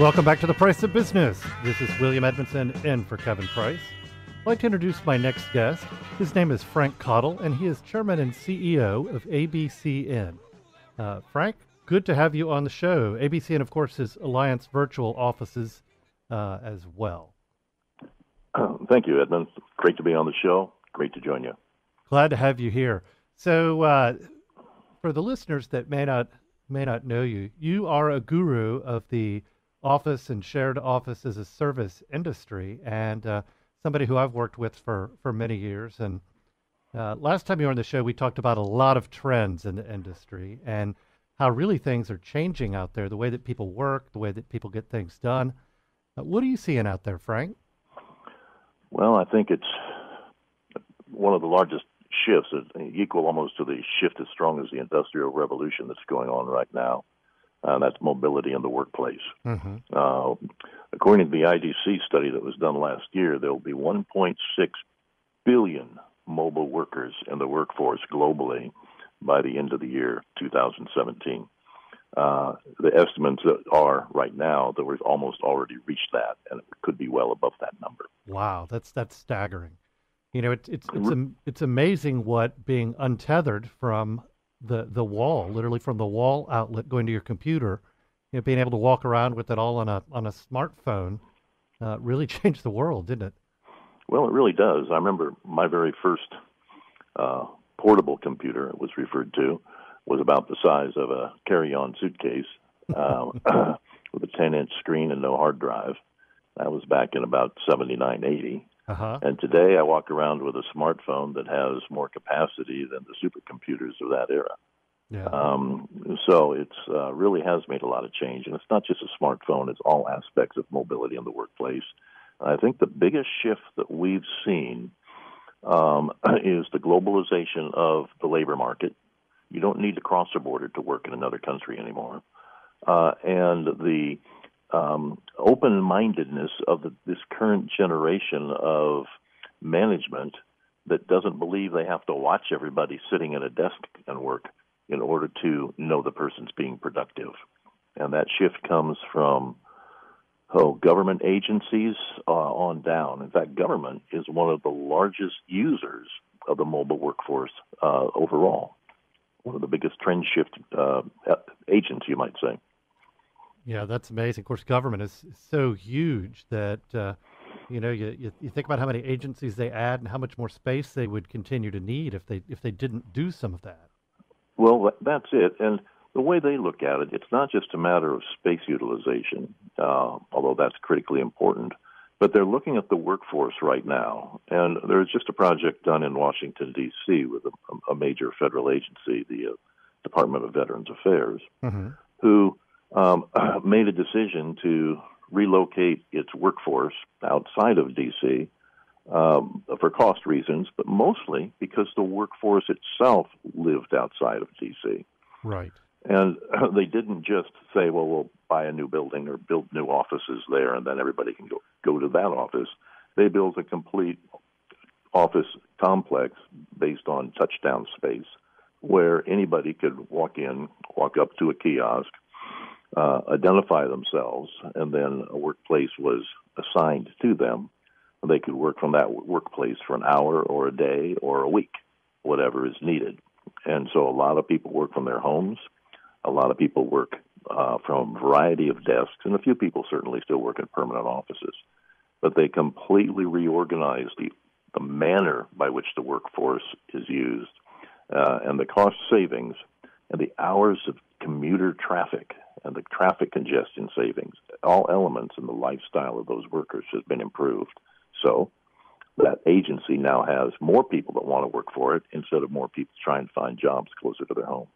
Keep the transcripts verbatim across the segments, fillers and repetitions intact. Welcome back to The Price of Business. This is William Edmondson, in for Kevin Price. I'd like to introduce my next guest. His name is Frank Cottle, and he is Chairman and C E O of A B C N. Uh, Frank, good to have you on the show. A B C N, of course, is Alliance Virtual Offices uh, as well. Um, thank you, Edmund. Great to be on the show. Great to join you. Glad to have you here. So uh, for the listeners that may not may not know you, you are a guru of the office and shared office as a service industry, and uh, somebody who I've worked with for, for many years. And uh, last time you were on the show, we talked about a lot of trends in the industry and how really things are changing out there, the way that people work, the way that people get things done. Uh, what are you seeing out there, Frank? Well, I think it's one of the largest shifts, equal almost to the shift as strong as the Industrial Revolution that's going on right now. Uh, that's mobility in the workplace. Mm-hmm. Uh, according to the I D C study that was done last year, there will be one point six billion mobile workers in the workforce globally by the end of the year two thousand seventeen. Uh, the estimates are right now that we've almost already reached that, and it could be well above that number. Wow, that's that's staggering. You know, it, it's it's it's it's amazing what being untethered from the the wall, literally from the wall outlet going to your computer, you know, being able to walk around with it all on a on a smartphone, uh, really changed the world, didn't it? Well, it really does. I remember my very first uh, portable computer, it was referred to, was about the size of a carry-on suitcase uh, uh, with a ten-inch screen and no hard drive. That was back in about seventy-nine, eighty. Uh-huh. And today I walk around with a smartphone that has more capacity than the supercomputers of that era. Yeah. Um, so it uh, really has made a lot of change. And it's not just a smartphone. It's all aspects of mobility in the workplace. I think the biggest shift that we've seen um, is the globalization of the labor market. You don't need to cross the border to work in another country anymore. Uh, and the Um, open-mindedness of the, this current generation of management that doesn't believe they have to watch everybody sitting at a desk and work in order to know the person's being productive. And that shift comes from oh, government agencies uh, on down. In fact, government is one of the largest users of the mobile workforce uh, overall, one of the biggest trend shift uh, agents, you might say. Yeah, that's amazing. Of course, government is so huge that, uh, you know, you, you you think about how many agencies they add and how much more space they would continue to need if they if they didn't do some of that. Well, that's it. And the way they look at it, it's not just a matter of space utilization, uh, although that's critically important, but they're looking at the workforce right now. And there's just a project done in Washington, D C with a, a major federal agency, the uh, Department of Veterans Affairs, mm-hmm. who... Um, made a decision to relocate its workforce outside of D C um, for cost reasons, but mostly because the workforce itself lived outside of D C Right. And they didn't just say, well, we'll buy a new building or build new offices there, and then everybody can go, go to that office. They built a complete office complex based on touchdown space where anybody could walk in, walk up to a kiosk, Uh, identify themselves, and then a workplace was assigned to them. They could work from that workplace for an hour or a day or a week, whatever is needed. And so a lot of people work from their homes. A lot of people work uh, from a variety of desks, and a few people certainly still work in permanent offices. But they completely reorganized the, the manner by which the workforce is used, uh, and the cost savings and the hours of commuter traffic and the traffic congestion savings, all elements in the lifestyle of those workers has been improved. So that agency now has more people that want to work for it instead of more people trying to find jobs closer to their home.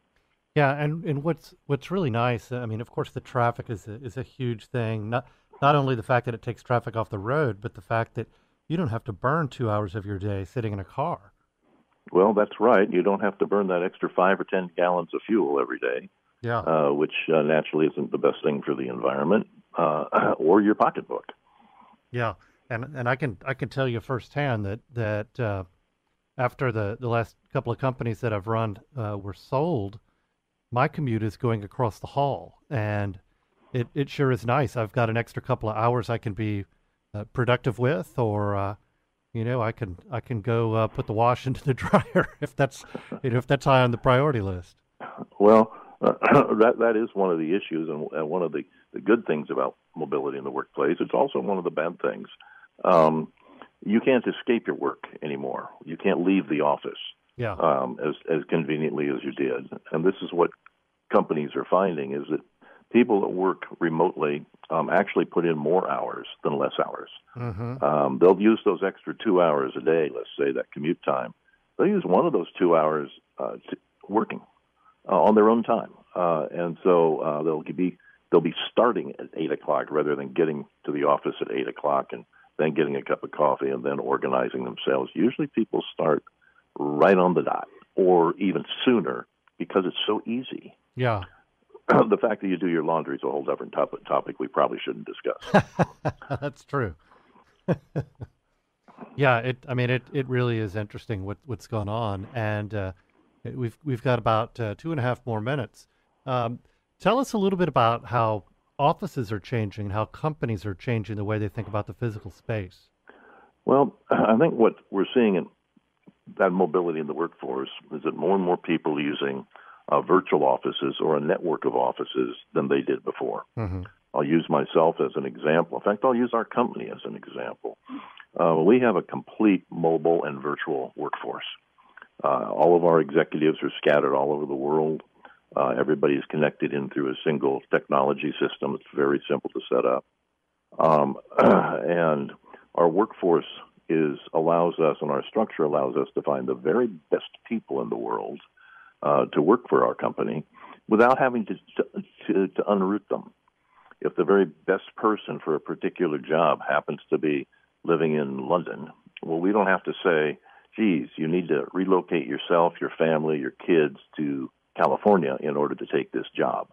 Yeah, and, and what's what's really nice, I mean, of course, the traffic is a, is a huge thing. Not, not only the fact that it takes traffic off the road, but the fact that you don't have to burn two hours of your day sitting in a car. Well, that's right. You don't have to burn that extra five or ten gallons of fuel every day. Yeah, uh, which uh, naturally isn't the best thing for the environment uh, or your pocketbook. Yeah, and and I can I can tell you firsthand that that uh, after the, the last couple of companies that I've run uh, were sold, my commute is going across the hall, and it, it sure is nice. I've got an extra couple of hours I can be uh, productive with, or uh, you know, I can I can go uh, put the wash into the dryer if that's you know if that's high on the priority list. Well, uh, that that is one of the issues, and, and one of the, the good things about mobility in the workplace. It's also one of the bad things. Um, you can't escape your work anymore. You can't leave the office. Yeah. Um, as as conveniently as you did, and this is what companies are finding is that people that work remotely um, actually put in more hours than less hours. Mm-hmm. Um, they'll use those extra two hours a day, let's say that commute time. They'll use one of those two hours uh, to working uh, on their own time, uh, and so uh, they'll be they'll be starting at eight o'clock rather than getting to the office at eight o'clock and then getting a cup of coffee and then organizing themselves. Usually, people start right on the dot, or even sooner, because it's so easy. Yeah. The fact that you do your laundry is a whole different topic, topic we probably shouldn't discuss. That's true. Yeah, it. I mean, it, it really is interesting what, what's going on, and uh, we've we've got about uh, two and a half more minutes. Um, tell us a little bit about how offices are changing, how companies are changing the way they think about the physical space. Well, I think what we're seeing in that mobility in the workforce is that more and more people are using uh, virtual offices or a network of offices than they did before. Mm-hmm. I'll use myself as an example. In fact, I'll use our company as an example. Uh, we have a complete mobile and virtual workforce. Uh, all of our executives are scattered all over the world. Uh, everybody is connected in through a single technology system. It's very simple to set up. Um, and our workforce is allows us, and our structure allows us to find the very best people in the world uh, to work for our company without having to, to to unroot them. If the very best person for a particular job happens to be living in London, well, we don't have to say, geez, you need to relocate yourself, your family, your kids to California in order to take this job.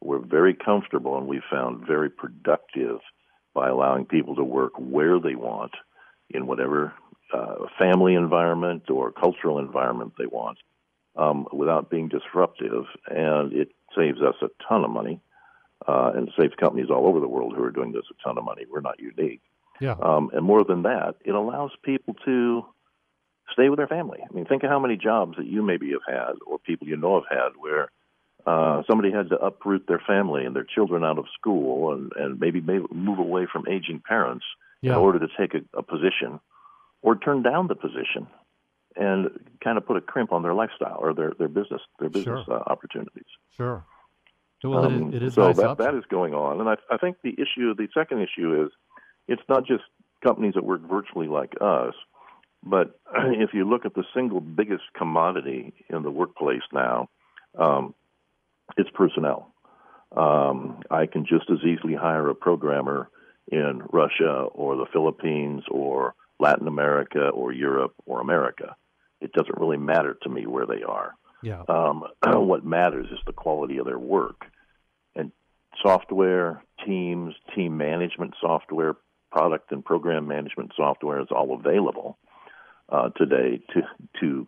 We're very comfortable, and we found very productive by allowing people to work where they want, in whatever uh, family environment or cultural environment they want, um, without being disruptive. And it saves us a ton of money, uh, and it saves companies all over the world who are doing this a ton of money. We're not unique. Yeah. Um, and more than that, it allows people to stay with their family. I mean, think of how many jobs that you maybe have had or people you know have had where uh, somebody had to uproot their family and their children out of school and, and maybe move away from aging parents Yeah. in order to take a, a position or turn down the position and kind of put a crimp on their lifestyle or their, their business their business sure. uh, opportunities. Sure. Well, um, it is, it is so nice that, option. that is going on. And I, I think the issue, the second issue is it's not just companies that work virtually like us, but if you look at the single biggest commodity in the workplace now, um, it's personnel. Um, I can just as easily hire a programmer in Russia or the Philippines or Latin America or Europe or America. It doesn't really matter to me where they are. Yeah. Um, what matters is the quality of their work. And software, teams, team management software, product and program management software is all available uh, today to to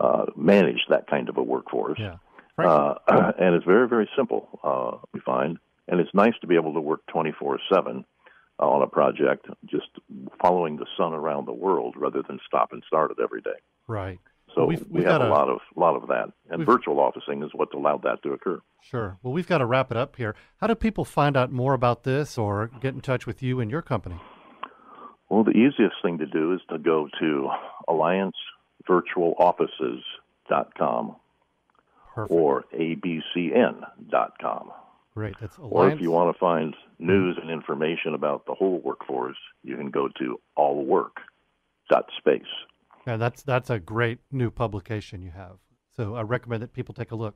uh, manage that kind of a workforce. Yeah. Right. Uh, and it's very, very simple, uh, we find. And it's nice to be able to work twenty-four seven uh, on a project, just following the sun around the world rather than stop and start it every day. Right. So well, we've, we've we have a lot of lot of that. And virtual officing is what's allowed that to occur. Sure. Well, we've got to wrap it up here. How do people find out more about this or get in touch with you and your company? Well, the easiest thing to do is to go to alliance virtual offices dot com or A B C N dot com. Great. That's Alliance. Or if you want to find news and information about the whole workforce, you can go to all work dot space. Yeah, that's that's a great new publication you have. So I recommend that people take a look.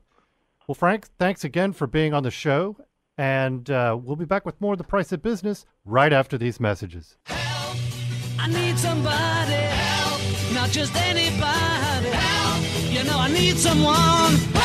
Well, Frank, thanks again for being on the show, and uh, we'll be back with more of The Price of Business right after these messages. Help! I need somebody. Help! Not just anybody. Help! You know I need someone. Help!